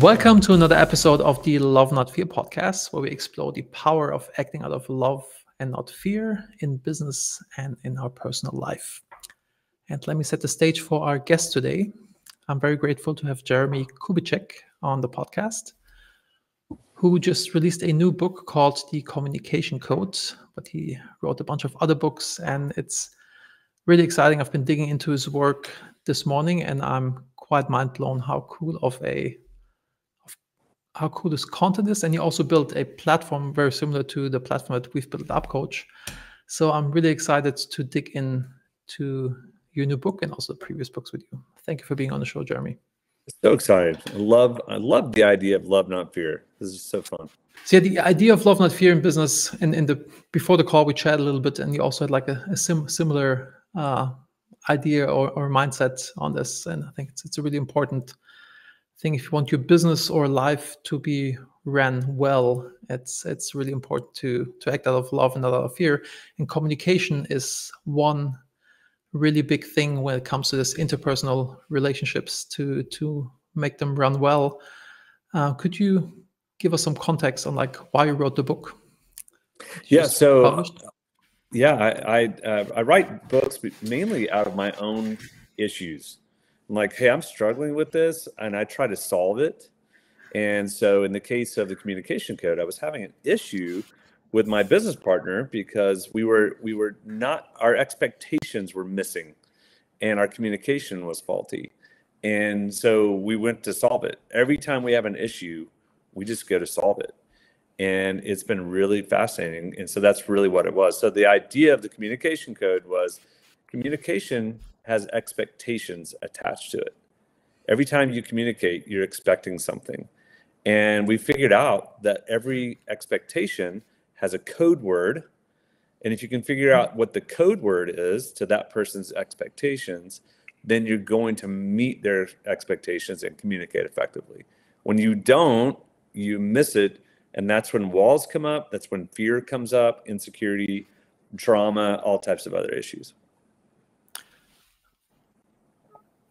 Welcome to another episode of the Love Not Fear podcast, where we explore the power of acting out of love and not fear in business and in our personal life. And let me set the stage for our guest today. I'm very grateful to have Jeremie Kubicek on the podcast, who just released a new book called The Communication Code, but he wrote a bunch of other books, and it's really exciting. I've been digging into his work this morning, and I'm quite mind blown how cool this content is. And he also built a platform very similar to the platform that we've built at UpCoach. So I'm really excited to dig into your new book and also the previous books with you. Thank you for being on the show, Jeremie. So excited. I love the idea of Love Not Fear. This is so fun. So yeah, the idea of Love Not Fear in business, and before the call we chatted a little bit, and you also had like a similar idea or mindset on this. And I think it's a really important thing. If you want your business or life to be ran well, it's really important to act out of love and not out of fear. And communication is one really big thing when it comes to this interpersonal relationships to make them run well. Could you give us some context on like why you wrote the book? I write books mainly out of my own issues. I'm like, hey, I'm struggling with this, and I try to solve it. And so in the case of the Communication Code, I was having an issue with my business partner because our expectations were missing and our communication was faulty. And so we went to solve it. Every time we have an issue, we just go to solve it. And it's been really fascinating. And so that's really what it was. So the idea of the Communication Code was communication has expectations attached to it. Every time you communicate, you're expecting something. And we figured out that every expectation has a code word. And if you can figure out what the code word is to that person's expectations, then you're going to meet their expectations and communicate effectively. When you don't, you miss it. And that's when walls come up. That's when fear comes up, insecurity, trauma, all types of other issues.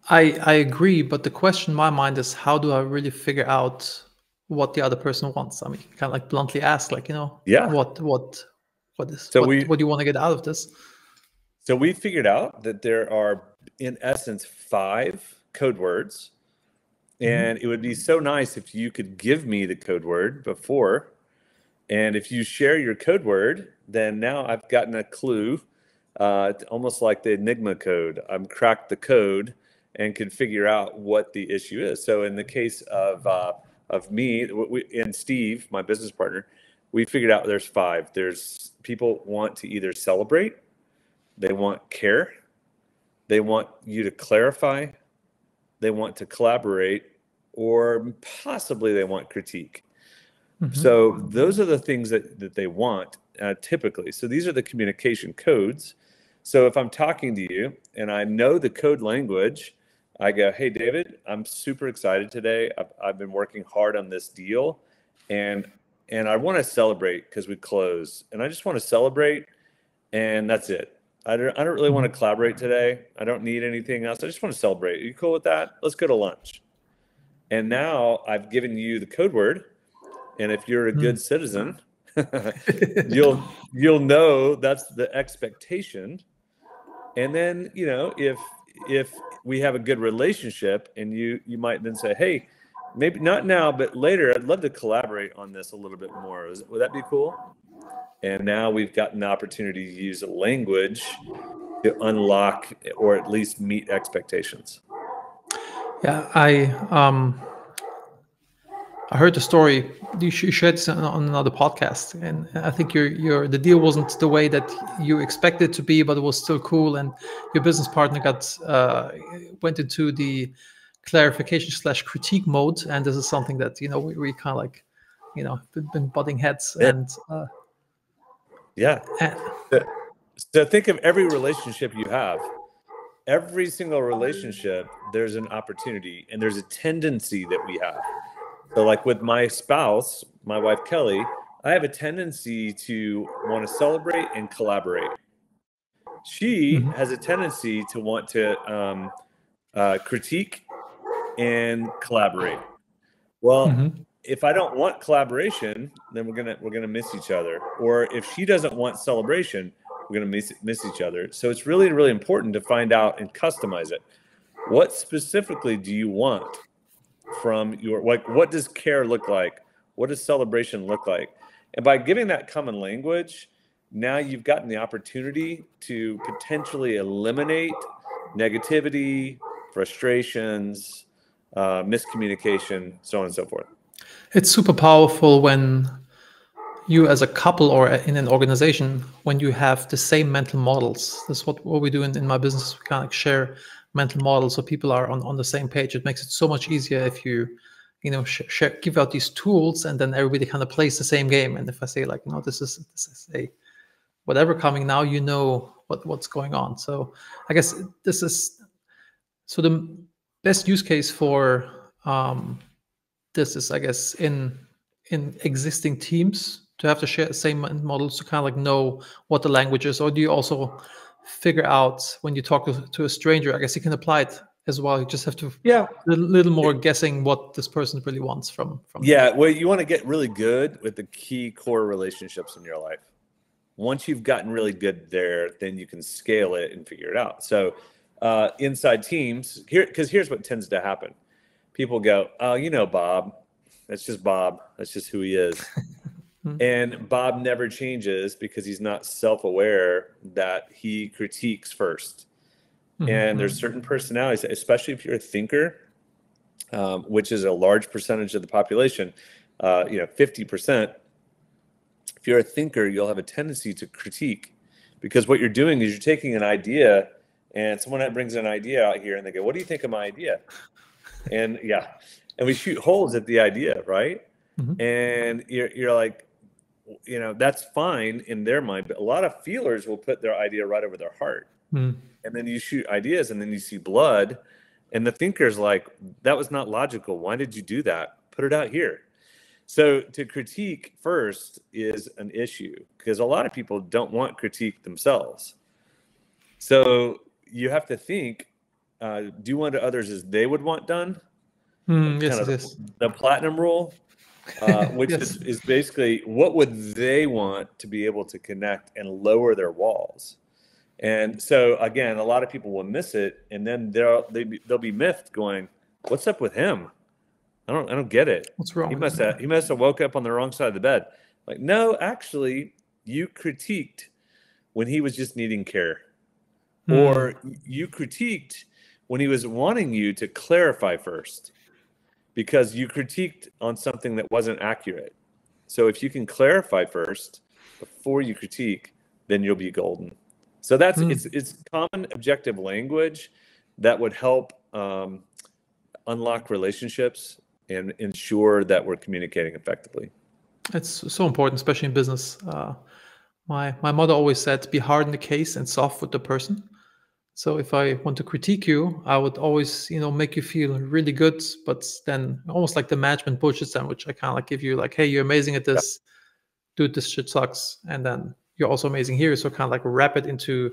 I agree, but the question in my mind is, how do I really figure out what the other person wants? I mean, kind of like bluntly ask, like, you know, yeah, what do you want to get out of this? So we figured out that there are, in essence, 5 code words, and it would be so nice if you could give me the code word before, and if you share your code word, then now I've gotten a clue, almost like the Enigma code. I've cracked the code and could figure out what the issue is. So in the case of me and Steve, my business partner, we figured out there's 5. There's people want to either celebrate, they want care, they want you to clarify, they want to collaborate, or possibly they want critique. So those are the things that they want typically. So these are the communication codes. So if I'm talking to you and I know the code language, I go, hey, David, I'm super excited today. I've been working hard on this deal, and I want to celebrate because we closed, and I just want to celebrate, and that's it. I don't really want to collaborate today. I don't need anything else. I just want to celebrate. Are you cool with that? Let's go to lunch. And now I've given you the code word, and if you're a good citizen, you'll know that's the expectation. And then, you know, if we have a good relationship, and you might then say, hey, maybe not now, but later, I'd love to collaborate on this a little bit more. Would that be cool? And now we've got an opportunity to use a language to unlock or at least meet expectations. Yeah, I heard the story. You shared this on another podcast, and I think the deal wasn't the way that you expected it to be, but it was still cool. And your business partner went into the clarification / critique mode, and this is something that, you know, we kind of like, you know, been butting heads. Yeah. And so think of every relationship you have. Every single relationship, there's an opportunity, and there's a tendency that we have. So like with my spouse, my wife, Kelly, I have a tendency to want to celebrate and collaborate. She has a tendency to want to critique and collaborate. Well, if I don't want collaboration, then we're gonna miss each other. Or if she doesn't want celebration, we're gonna miss each other. So it's really, really important to find out and customize it. What specifically do you want from your, like, what does care look like? What does celebration look like? And by giving that common language, now you've gotten the opportunity to potentially eliminate negativity, frustrations, miscommunication, so on and so forth. It's super powerful when you as a couple or in an organization, when you have the same mental models. That's what we do in my business. We kind of share mental models so people are on the same page. It makes it so much easier if you know, give out these tools, and then everybody kind of plays the same game. And if I say, like, no, this is a whatever coming now, you know what's going on. So I guess this is, so the best use case for this is, I guess, in existing teams to have to share the same models to kind of like know what the language is. Or do you also figure out when you talk to a stranger, I guess you can apply it as well? You just have to, yeah, a little more guessing what this person really wants from yeah, them. Well, you want to get really good with the key core relationships in your life. Once you've gotten really good there, then you can scale it and figure it out. So inside teams, here's what tends to happen. People go, oh, you know, Bob, that's just Bob. That's just who he is. And Bob never changes because he's not self-aware that he critiques first. And there's certain personalities, especially if you're a thinker, which is a large percentage of the population, 50%. If you're a thinker, you'll have a tendency to critique, because what you're doing is you're taking an idea, and someone that brings an idea out here and they go, what do you think of my idea? And yeah, and we shoot holes at the idea, right? And you're like, you know, that's fine in their mind, but a lot of feelers will put their idea right over their heart. And then you shoot ideas, and then you see blood, and the thinker's like, that was not logical. Why did you do that? Put it out here. So to critique first is an issue, because a lot of people don't want critique themselves. So you have to think, do unto others as they would want done. Yes. The platinum rule, which is basically what would they want to be able to connect and lower their walls. And so, again, a lot of people will miss it, and then they'll be miffed, going, "What's up with him? I don't get it. What's wrong? He must have woke up on the wrong side of the bed." Like, no, actually, you critiqued when he was just needing care, or you critiqued when he was wanting you to clarify first, because you critiqued on something that wasn't accurate. So if you can clarify first before you critique, then you'll be golden. So that's it's common objective language that would help unlock relationships and ensure that we're communicating effectively. It's so important, especially in business. My mother always said, "Be hard in the case and soft with the person." So if I want to critique you, I would always, you know, make you feel really good, but then almost like the management bullshit sandwich, I kind of like give you like, "Hey, you're amazing at this, dude. This shit sucks," and then you're also amazing here. So kind of like wrap it into,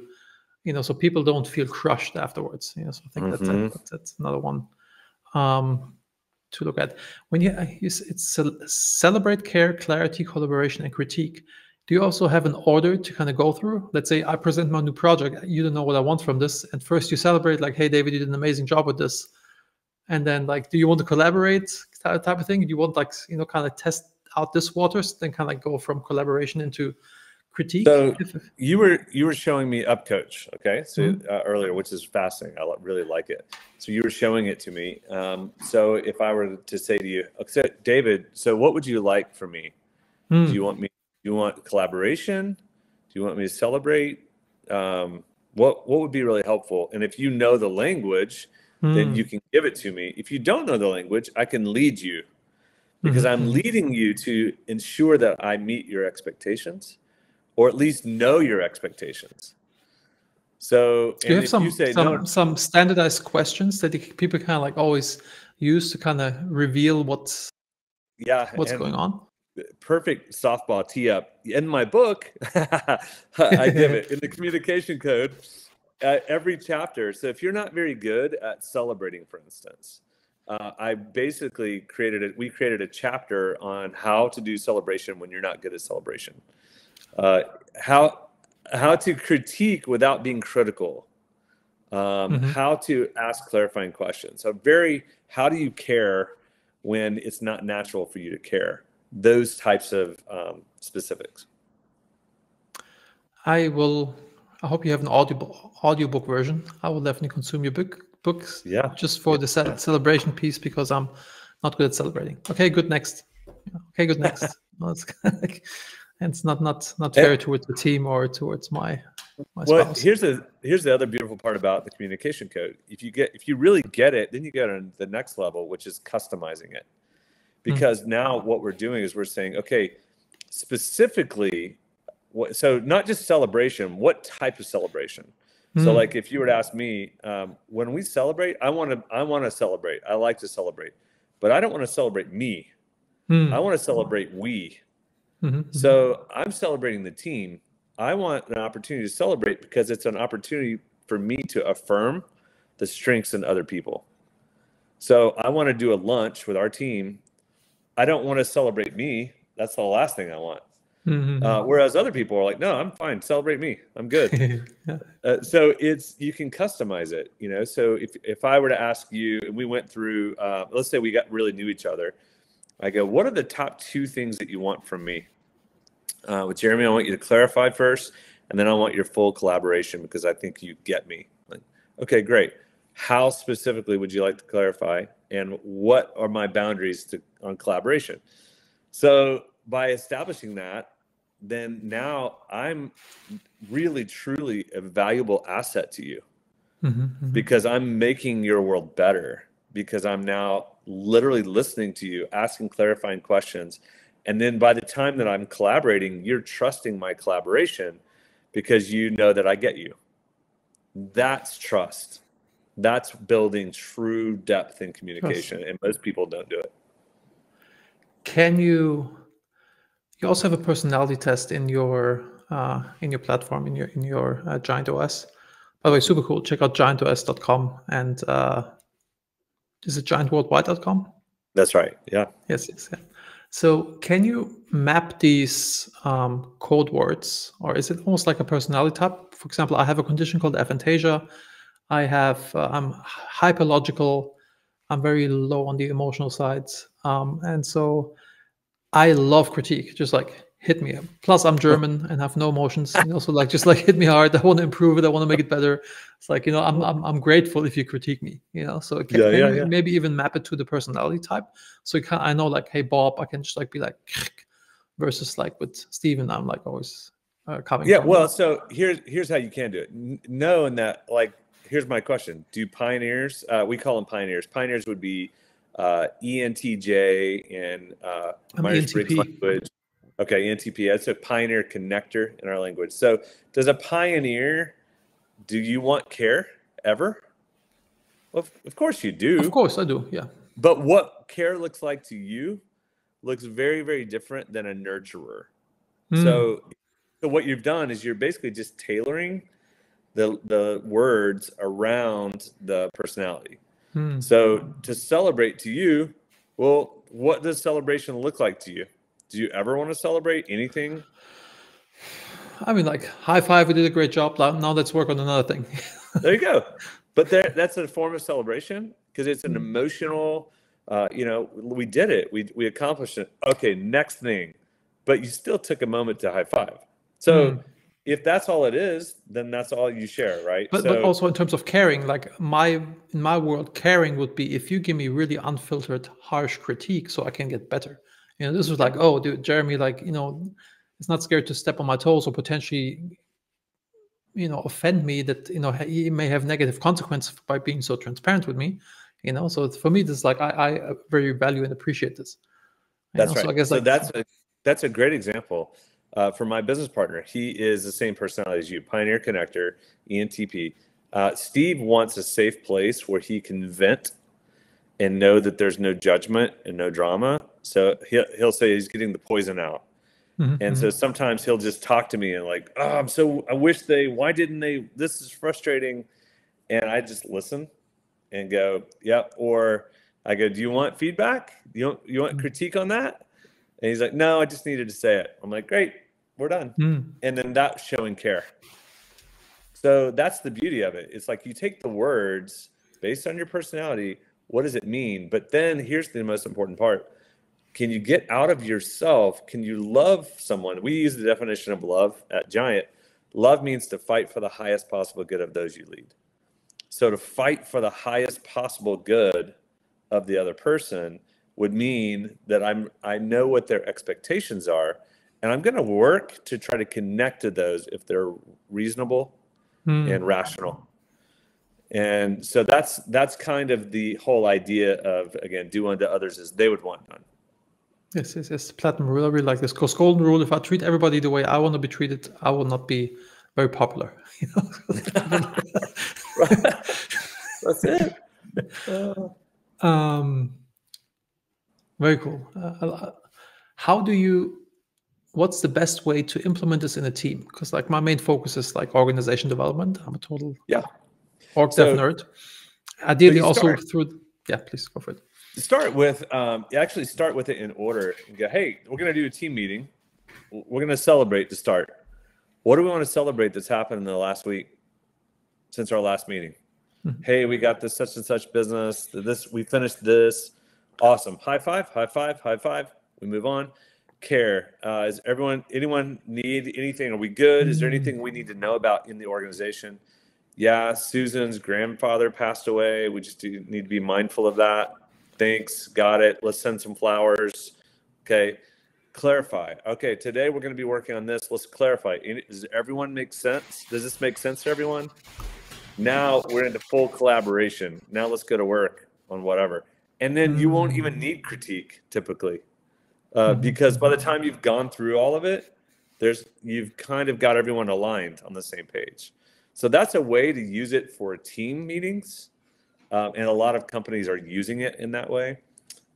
you know, so people don't feel crushed afterwards. You know, so I think that's another one to look at. When you celebrate care, clarity, collaboration, and critique, do you also have an order to kind of go through? Let's say I present my new project. You don't know what I want from this. And first you celebrate like, hey, David, you did an amazing job with this. And then like, do you want to collaborate type of thing? Do you want like, you know, kind of test out this waters, then kind of like go from collaboration into critique? So you were showing me UpCoach, okay? So earlier, which is fascinating. I really like it. So you were showing it to me. So if I were to say to you, okay, David, so what would you like from me? Do you want collaboration? Do you want me to celebrate? What would be really helpful? And if you know the language, then you can give it to me. If you don't know the language, I can lead you, because I'm leading you to ensure that I meet your expectations, or at least know your expectations. So do you have some standardized questions that people kind of like always use to kind of reveal what's going on? Perfect softball tee up. In my book, I give it in the Communication Code, every chapter. So if you're not very good at celebrating, for instance, I basically we created a chapter on how to do celebration when you're not good at celebration. How to critique without being critical. How to ask clarifying questions. So how do you care when it's not natural for you to care? Those types of specifics. I hope you have an audiobook version. I will definitely consume your books. Yeah. Just for the celebration piece, because I'm not good at celebrating. Okay, good, next. Okay, good, next. No, it's kind of like, and it's not fair towards the team or towards my spouse. Here's the other beautiful part about the communication code. If you really get it, then you get on the next level, which is customizing it. Because now what we're doing is we're saying, okay, specifically, so not just celebration, what type of celebration? So like if you were to ask me, when we celebrate, I want to celebrate. I like to celebrate, but I don't want to celebrate me. I want to celebrate we. So I'm celebrating the team. I want an opportunity to celebrate because it's an opportunity for me to affirm the strengths in other people. So I want to do a lunch with our team. I don't want to celebrate me. That's the last thing I want. Whereas other people are like, no, I'm fine. Celebrate me. I'm good. So you can customize it, you know? So if I were to ask you, and we went through, let's say we really knew each other. I go, what are the top 2 things that you want from me? With Jeremie, I want you to clarify first, and then I want your full collaboration because I think you get me. Like, okay, great. How specifically would you like to clarify? And what are my boundaries on collaboration? So by establishing that, then now I'm really, truly a valuable asset to you because I'm making your world better, because I'm now literally listening to you, asking clarifying questions. And then by the time that I'm collaborating, you're trusting my collaboration because you know that I get you. That's trust. That's building true depth in communication. Trust. And most people don't do it. You also have a personality test in your platform, in your GiantOS. By the way, super cool. Check out GiantOS.com and is it GiantWorldwide.com? That's right. Yeah. Yes. Yeah. So can you map these code words, or is it almost like a personality type? For example, I have a condition called aphantasia. I'm hyperlogical. I'm very low on the emotional sides. And so I love critique, just like hit me. Plus I'm German and have no emotions. And also just hit me hard. I want to improve it. I want to make it better. It's like, you know, I'm grateful if you critique me, you know? So maybe even map it to the personality type. So I know hey, Bob, I can just be like, versus with Steven, I'm always coming. Yeah. Well, so here's how you can do it. Knowing that, here's my question. Do pioneers, we call them pioneers. Pioneers would be ENTJ and Myers-Briggs language. Okay, ENTP. That's a pioneer connector in our language. So does a pioneer, do you want care ever? Well, of course you do. Of course I do, yeah. But what care looks like to you looks very, very different than a nurturer. So what you've done is you're basically just tailoring the words around the personality. So to celebrate to you, well, what does celebration look like to you? Do you ever want to celebrate anything? I mean, high five, we did a great job. Now let's work on another thing. There you go. But that's a form of celebration because it's an emotional, we did it. We accomplished it. Okay, next thing. But you still took a moment to high five. So if that's all it is, then that's all you share, right? But also in terms of caring, in my world, caring would be if you give me really unfiltered, harsh critique so I can get better. You know, this was oh, dude, Jeremie, it's not scared to step on my toes or potentially, offend me that, he may have negative consequences by being so transparent with me, So for me, this is I very value and appreciate this. That's right. So I guess that's a great example. For my business partner, he is the same personality as you, pioneer connector, ENTP. Steve wants a safe place where he can vent and know that there's no judgment and no drama. So he'll say he's getting the poison out. And so sometimes he'll just talk to me and oh, I wish why didn't they, this is frustrating. And I just listen and go, yep. Or I go, do you want feedback? You want critique on that? And he's like, no, I just needed to say it. I'm like, great, we're done. And then that's showing care. So that's the beauty of it. It's like you take the words based on your personality. What does it mean? But then here's the most important part. Can you get out of yourself? Can you love someone? We use the definition of love at Giant. Love means to fight for the highest possible good of those you lead. So to fight for the highest possible good of the other person would mean that I know what their expectations are, and I'm going to work to try to connect to those if they're reasonable and rational. And so that's kind of the whole idea of, again, do unto others as they would want done. Yes, yes, yes. Platinum rule. I really like this, because golden rule, if I treat everybody the way I want to be treated, I will not be very popular. You know? That's it. Very cool. How do you, what's the best way to implement this in a team? Because like my main focus is like organization development. I'm a total org dev nerd. Ideally also start, through, please go for it. Start with, actually start with it in order and go, hey, we're going to do a team meeting. We're going to celebrate to start. What do we want to celebrate that's happened in the last week since our last meeting? Hey, we got this such and such business. This, we finished this. Awesome. High five, high five, high five. We move on. Care. Is anyone need anything? Are we good? Is there anything we need to know about in the organization? Yeah, Susan's grandfather passed away. We just need to be mindful of that. Thanks. Got it. Let's send some flowers. Okay. Clarify. Okay, today we're going to be working on this. Let's clarify. Does everyone make sense? Does this make sense to everyone? Now we're into full collaboration. Now let's go to work on whatever. And then you won't even need critique typically, because by the time you've gone through all of it, you've kind of got everyone aligned on the same page. So that's a way to use it for team meetings. And a lot of companies are using it in that way.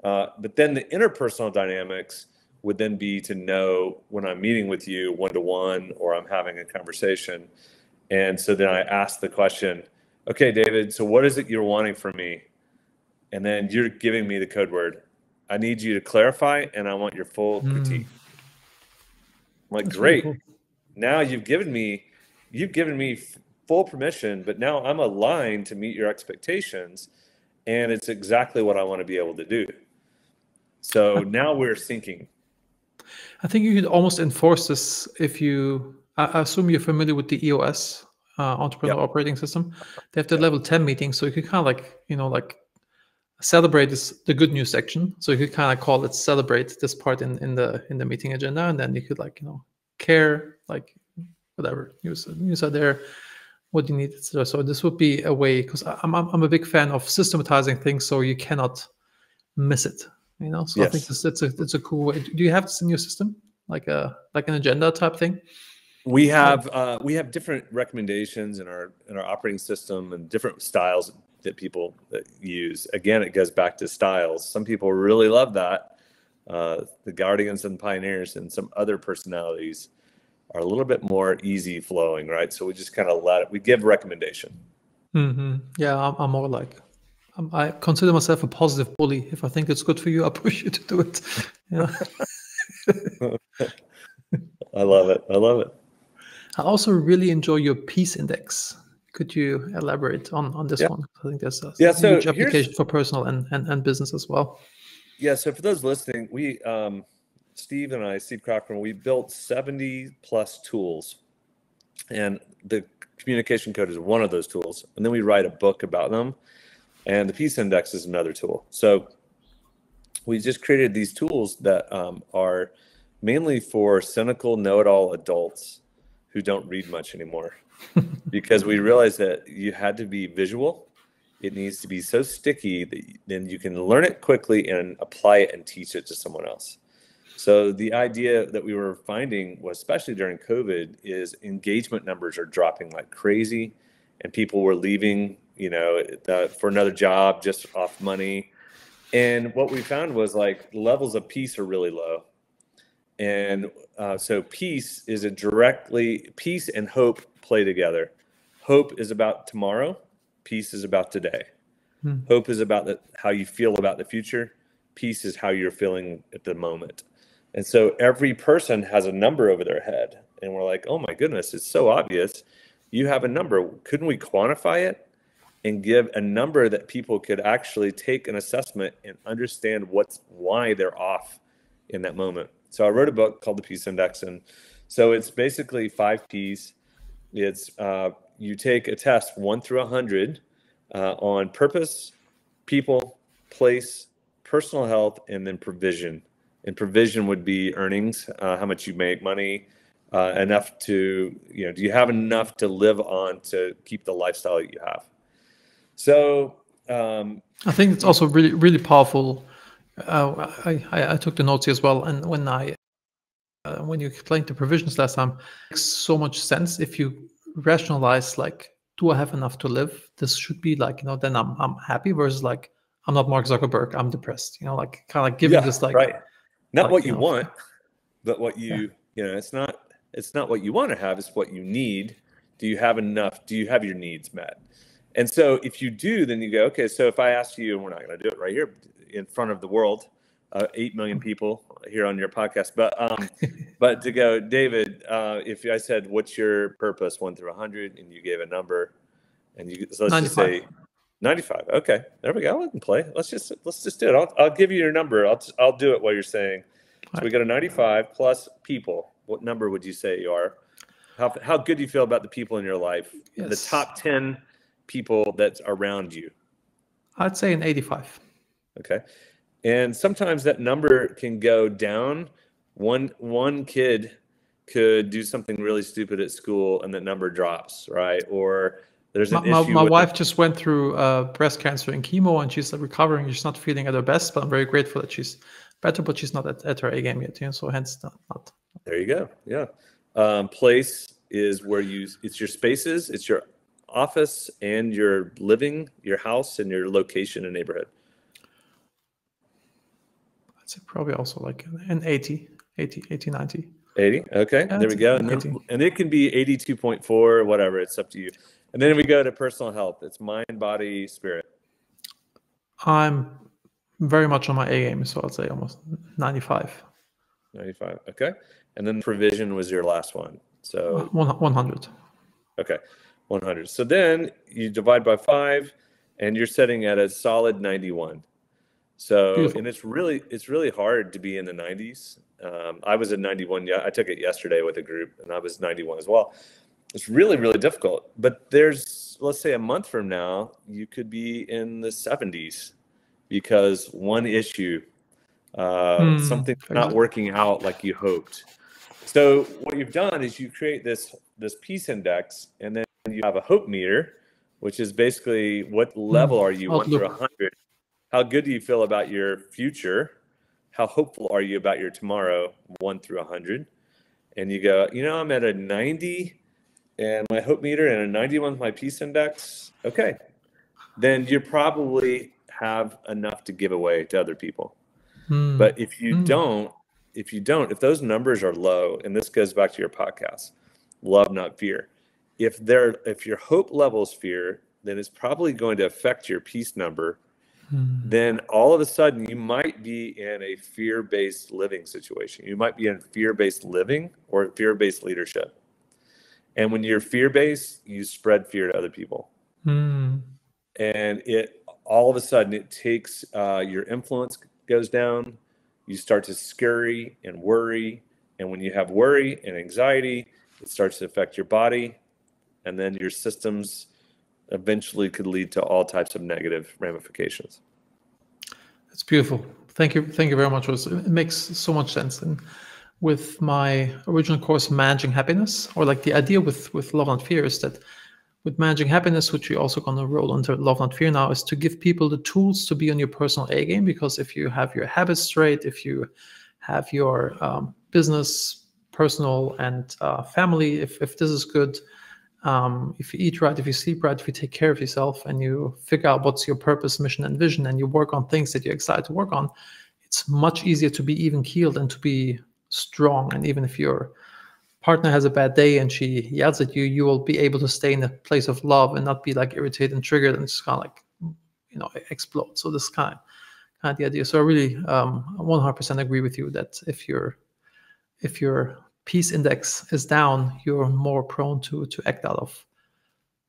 But then the interpersonal dynamics would then be to know when I'm meeting with you one-to-one or I'm having a conversation. And so then I asked the question, okay, David, so what is it you're wanting from me? And then you're giving me the code word. I need you to clarify, and I want your full critique. I'm like, that's great. Really cool. Now you've given me full permission, but now I'm aligned to meet your expectations. And it's exactly what I want to be able to do. So now we're syncing. I think you could almost enforce this if you, I assume you're familiar with the EOS, Entrepreneur Operating System. They have the level 10 meeting, so you could kind of like, you know, like celebrate this, the good news section. So you could kind of call it celebrate this part in the meeting agenda, and then you could like, you know, care, like whatever news are there, what you need, etc. So this would be a way, because I'm a big fan of systematizing things, so you cannot miss it. You know, so yes. I think it's a cool way. Do you have this in your system, like an agenda type thing? We have different recommendations in our operating system and different styles that people use. Again, it goes back to styles. Some people really love that. The Guardians and Pioneers and some other personalities are a little bit more easy flowing, right? So we just kind of let it. We give recommendation. Yeah, I'm more like, I consider myself a positive bully. If I think it's good for you, I push you to do it. Yeah. I love it. I love it. I also really enjoy your Peace Index. Could you elaborate on this one? I think there's a huge application for personal and business as well. Yeah, so for those listening, we, Steve and I, Steve Kraken, we built 70+ tools. And the communication code is one of those tools. And then we write a book about them. And the Peace Index is another tool. So we just created these tools that are mainly for cynical know-it-all adults who don't read much anymore, because we realized that you had to be visual. It needs to be so sticky that then you can learn it quickly and apply it and teach it to someone else. So the idea that we were finding was, especially during COVID, is engagement numbers are dropping like crazy, and people were leaving, you know, for another job just off money. And what we found was like levels of peace are really low. And so peace is peace and hope play together. Hope is about tomorrow. Peace is about today. Hope is about how you feel about the future. Peace is how you're feeling at the moment. And so every person has a number over their head. And we're like, oh my goodness, it's so obvious. You have a number. Couldn't we quantify it and give a number that people could actually take an assessment and understand why they're off in that moment? So I wrote a book called The Peace Index. And so it's basically 5 Ps. It's you take a test 1 through 100 on purpose, people, place, personal health, and then provision. And provision would be earnings, how much you make money, enough to, do you have enough to live on to keep the lifestyle that you have? So I think it's also really, really powerful. I took the notes as well. And when you explained the provisions last time, it makes so much sense if you rationalize, like, do I have enough to live? This should be like, then I'm happy, versus like, I'm not Mark Zuckerberg, I'm depressed, like kind of like giving this like, right. Not like, what you want, but what you, it's not what you want to have, it's what you need. Do you have enough? Do you have your needs met? And so if you do, then you go, okay, so if I ask you, and we're not going to do it right here in front of the world, 8 million people here on your podcast, but but to go, David, if I said, what's your purpose 1 through 100, and you gave a number, and you, so let's 95. Just say 95. Okay, there we go. I can play. Let's just do it. I'll give you your number. I'll do it while you're saying. So we got a 95 plus people. What number would you say you are? How good do you feel about the people in your life? Yes. The top 10 people that's around you. I'd say an 85. Okay. And sometimes that number can go down. One kid could do something really stupid at school and that number drops, right? Or there's an issue. My wife just went through breast cancer and chemo, and she's recovering. She's not feeling at her best, but I'm very grateful that she's better, but she's not at her A game yet. So hence not. There you go. Yeah. Place is where it's your spaces, it's your office and your living, your house and your location and neighborhood. I'd say probably also like an 80, 90. 80. Okay. There we go. And it can be 82.4, whatever. It's up to you. And then we go to personal health. It's mind, body, spirit. I'm very much on my A game. So I'd say almost 95. 95. Okay. And then provision was your last one. So 100. Okay. 100. So then you divide by 5 and you're sitting at a solid 91. So, beautiful. And it's really hard to be in the 90s. I was at 91. I took it yesterday with a group and I was 91 as well. It's really, really difficult, but there's, let's say a month from now, you could be in the 70s because one issue, something's not working out like you hoped. So what you've done is you create this peace index, and then you have a hope meter, which is basically what level are you, 1 through 100? How good do you feel about your future? How hopeful are you about your tomorrow, 1 through 100? And you go, I'm at a 90 and my hope meter and a 91 with my peace index. Okay. Then you probably have enough to give away to other people. But if you don't, if those numbers are low, and this goes back to your podcast, Love Not Fear. If your hope level is fear, then it's probably going to affect your peace number. Then all of a sudden you might be in a fear-based living situation. You might be in fear-based living or fear-based leadership. And when you're fear-based, you spread fear to other people. And all of a sudden it takes, your influence goes down. You start to scurry and worry. And when you have worry and anxiety, it starts to affect your body. And then your systems eventually could lead to all types of negative ramifications. That's beautiful. Thank you. Thank you very much. It makes so much sense. And with my original course, Managing Happiness, or like the idea with Love Not Fear is that with Managing Happiness, which we're also going to roll into Love Not Fear now, is to give people the tools to be on your personal A game. Because if you have your habits straight, if you have your business, personal, and family, if this is good, if you eat right, if you sleep right, if you take care of yourself and you figure out what's your purpose, mission, and vision, and you work on things that you're excited to work on, it's much easier to be even keeled and to be strong. And even if your partner has a bad day and she yells at you, you will be able to stay in a place of love and not be like irritated and triggered and just kind of like explode. So this kind of the idea. So I really 100% agree with you that if your peace index is down, you're more prone to act out of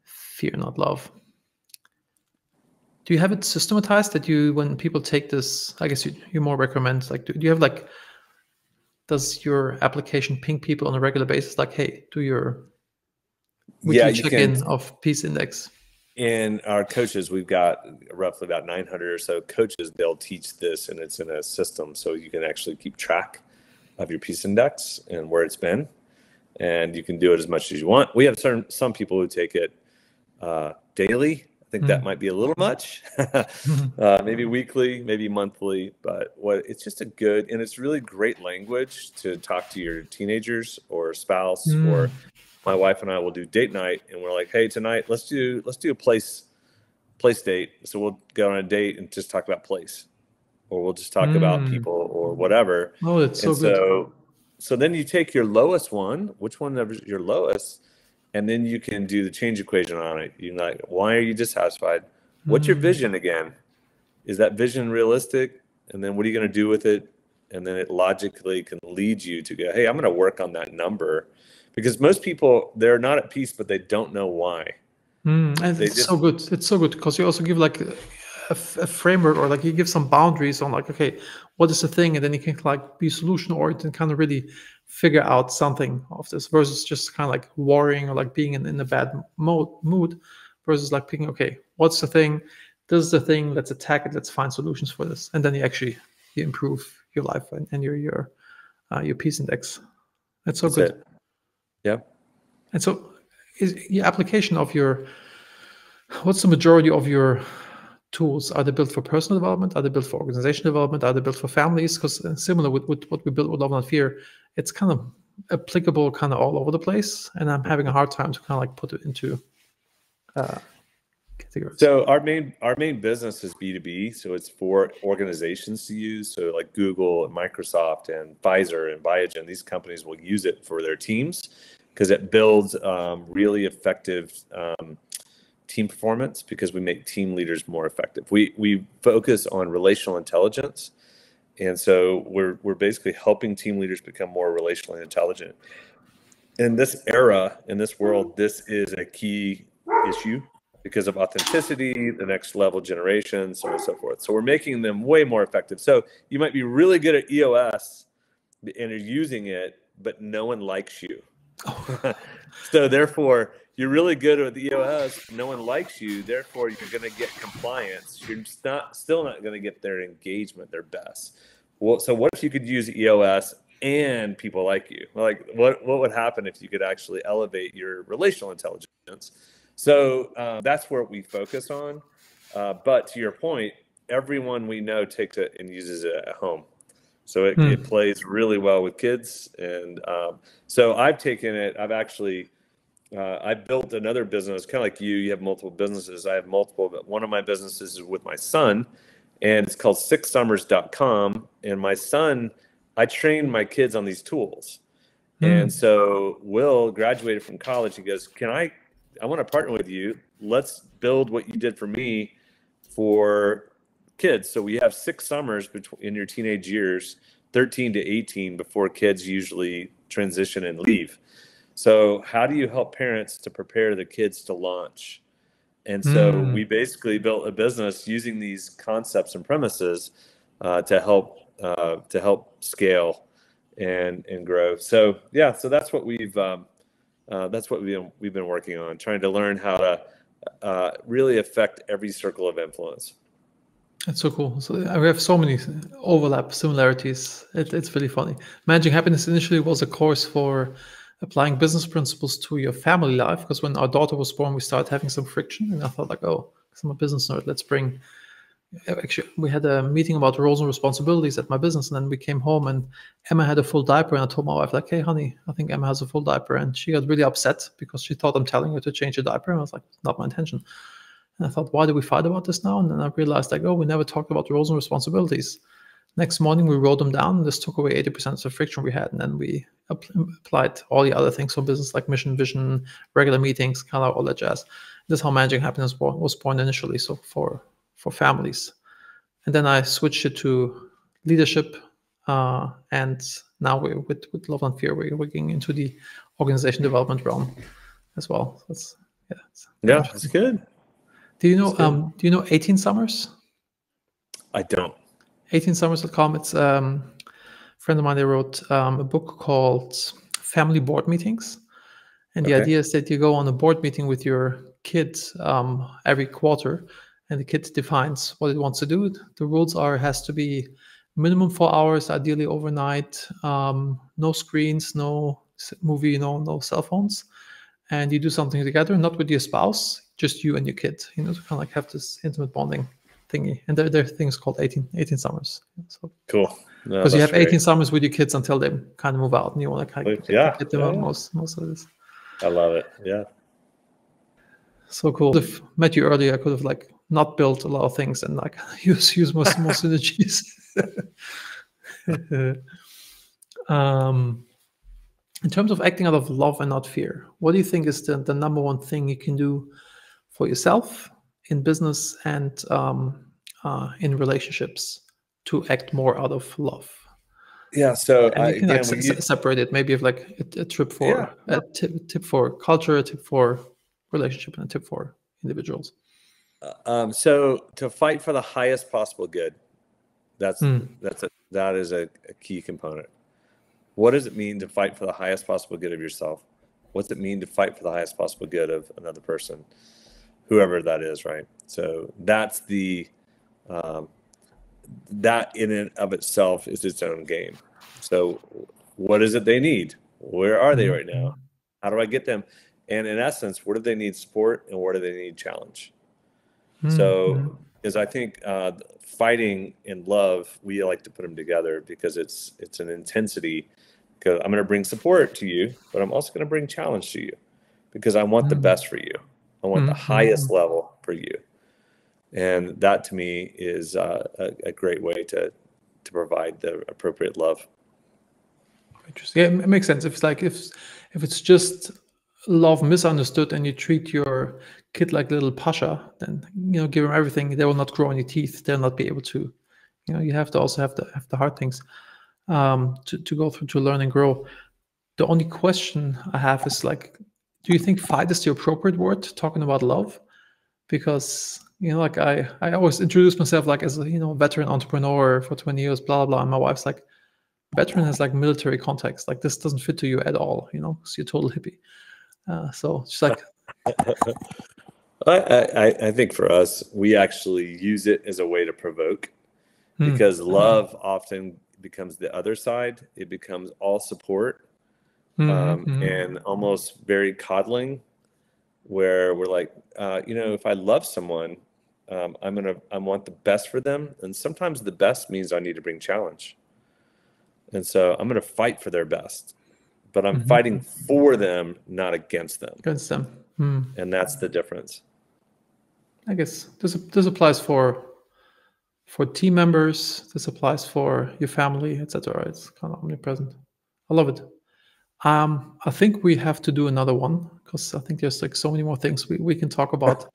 fear, not love. Do you have it systematized that you, when people take this, I guess you more recommend, like, do you have like, does your application ping people on a regular basis? Like, hey, do your weekly check-in of peace index? In our coaches, we've got roughly about 900 or so coaches. They'll teach this, and it's in a system. So you can actually keep track of your peace index and where it's been. And you can do it as much as you want. We have some people who take it daily. I think that might be a little much, maybe weekly, maybe monthly, but it's just a good, and it's really great language to talk to your teenagers or spouse, or my wife and I will do date night, and we're like, hey, tonight let's do a place date. So we'll go on a date and just talk about place, or we'll just talk about people or whatever. Oh, it's so good. So then you take your lowest one, which one is your lowest? And then you can do the change equation on it. You're like, why are you dissatisfied? What's your vision again? Is that vision realistic? And then what are you going to do with it? And then it logically can lead you to go, hey, I'm going to work on that number. Because most people, they're not at peace, but they don't know why. And it's so good. It's so good because you also give like a framework, or like you give some boundaries on like, okay, what is the thing? And then you can like be solution oriented and kind of really figure out something of this, versus just kind of like worrying or like being in a bad mood, versus like picking, okay, what's the thing? This is the thing. Let's attack it. Let's find solutions for this. And then you actually improve your life and your peace index. That's so good. Yeah. And so is your application of your, what's the majority of your tools? Are they built for personal development? Are they built for organizational development? Are they built for families? Because similar with what we built with Love Not Fear, it's kind of applicable kind of all over the place. And I'm having a hard time to kind of like put it into categories. So our main business is B2B. So it's for organizations to use. So like Google and Microsoft and Pfizer and Biogen, these companies will use it for their teams because it builds really effective team performance, because we make team leaders more effective. We focus on relational intelligence, and so we're basically helping team leaders become more relationally intelligent. In this era, in this world, this is a key issue because of authenticity, the next level generation, so on and so forth. So we're making them way more effective. So you might be really good at EOS and you're using it, but no one likes you. So therefore, you're really good with EOS, no one likes you, therefore you're going to get compliance. You're still not going to get their engagement, their best. Well, so what if you could use EOS and people like you? Like, what would happen if you could actually elevate your relational intelligence? So that's where we focus on. But to your point, everyone we know takes it and uses it at home. So it plays really well with kids. And so I've taken it, I've actually... I built another business, kind of like you have multiple businesses. I have multiple, but one of my businesses is with my son, and it's called sixsummers.com. And my son, I trained my kids on these tools. And so Will graduated from college. He goes, I want to partner with you. Let's build what you did for me for kids. So we have 6 summers in your teenage years, 13 to 18, before kids usually transition and leave. So how do you help parents to prepare the kids to launch? And so we basically built a business using these concepts and premises to help scale and grow. So yeah, so that's what we've been working on, trying to learn how to really affect every circle of influence. That's so cool. So we have so many similarities. It's really funny. Managing Happiness initially was a course for applying business principles to your family life, because when our daughter was born, we started having some friction, and I thought like, oh, because I'm a business nerd, let's bring, actually we had a meeting about roles and responsibilities at my business, and then we came home and Emma had a full diaper, and I told my wife like, hey honey, I think Emma has a full diaper, and she got really upset because she thought I'm telling her to change her diaper, and I was like, it's not my intention. And I thought, why do we fight about this now? And then I realized like, oh, we never talked about roles and responsibilities. Next morning, we wrote them down. This took away 80% of the friction we had. And then we applied all the other things for business, like mission, vision, regular meetings, kind of all that jazz. This is how Managing Happiness was born initially. So for for families. And then I switched it to leadership, and now we're with Love Not Fear, we're working into the organization development realm as well. So it's, yeah, it's, yeah, that's good. Do you know? Do you know 18 Summers? I don't. 18summers.com. It's a friend of mine. They wrote a book called Family Board Meetings, and the idea is that you go on a board meeting with your kid every quarter, and the kid defines what it wants to do. The rules are: it has to be minimum 4 hours, ideally overnight, no screens, no movie, no cell phones, and you do something together, not with your spouse, just you and your kid, you know, to kind of like have this intimate bonding thingy. And there are things called 18 summers. So, cool. Because you have 18 summers with your kids until they kind of move out, and you want to kind of get them out most of this. I love it. Yeah. So cool. If I met you earlier, I could have like not built a lot of things and like use more synergies. In terms of acting out of love and not fear, what do you think is the number one thing you can do for yourself in business and in relationships to act more out of love? Yeah, so you can separate it. Maybe if like a tip for culture, a tip for relationship, and a tip for individuals. So to fight for the highest possible good, that is a key component. What does it mean to fight for the highest possible good of yourself? What's it mean to fight for the highest possible good of another person, whoever that is, right? So that's the that in and of itself is its own game. So what is it they need? Where are they right now? How do I get them? And in essence, where do they need support and where do they need challenge? So is I think fighting and love, we like to put them together because it's an intensity. Because I'm going to bring support to you, but I'm also going to bring challenge to you because I want the best for you. I want the highest level for you. And that to me is a great way to provide the appropriate love. Interesting. Yeah, it makes sense. If it's like if it's just love misunderstood and you treat your kid like little Pasha, then, you know, give them everything, they will not grow any teeth, they'll not be able to, you know, you have to also have the hard things to go through, to learn and grow. The only question I have is like, do you think fight is the appropriate word talking about love? Because, you know, like I always introduce myself like as a, you know, veteran entrepreneur for 20 years, blah, blah, blah. And my wife's like, veteran has like military context, like this doesn't fit to you at all, you know, because you're a total hippie. So it's like, I think for us, we actually use it as a way to provoke, because love often becomes the other side. It becomes all support and almost very coddling, where we're like, you know, if I love someone, I want the best for them. And sometimes the best means I need to bring challenge. And so I'm going to fight for their best, but I'm fighting for them, not against them. Against them. And that's the difference. I guess this applies for team members. This applies for your family, etc. It's kind of omnipresent. I love it. I think we have to do another one because I think there's like so many more things we can talk about.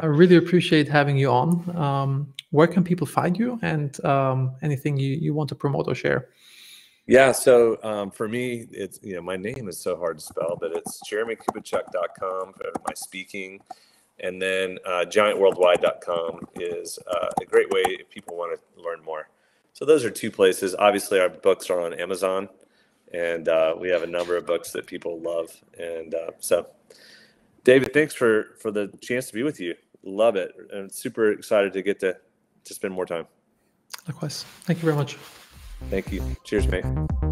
I really appreciate having you on. Where can people find you, and anything you want to promote or share? Yeah, so for me, it's, you know, my name is so hard to spell, but it's jeremiekubicek.com for my speaking, and then GiantWorldwide.com is a great way if people want to learn more. So those are two places. Obviously, our books are on Amazon, and we have a number of books that people love. And so, David, thanks for the chance to be with you. Love it, and super excited to get to spend more time. Likewise, thank you very much. Thank you. Cheers, mate.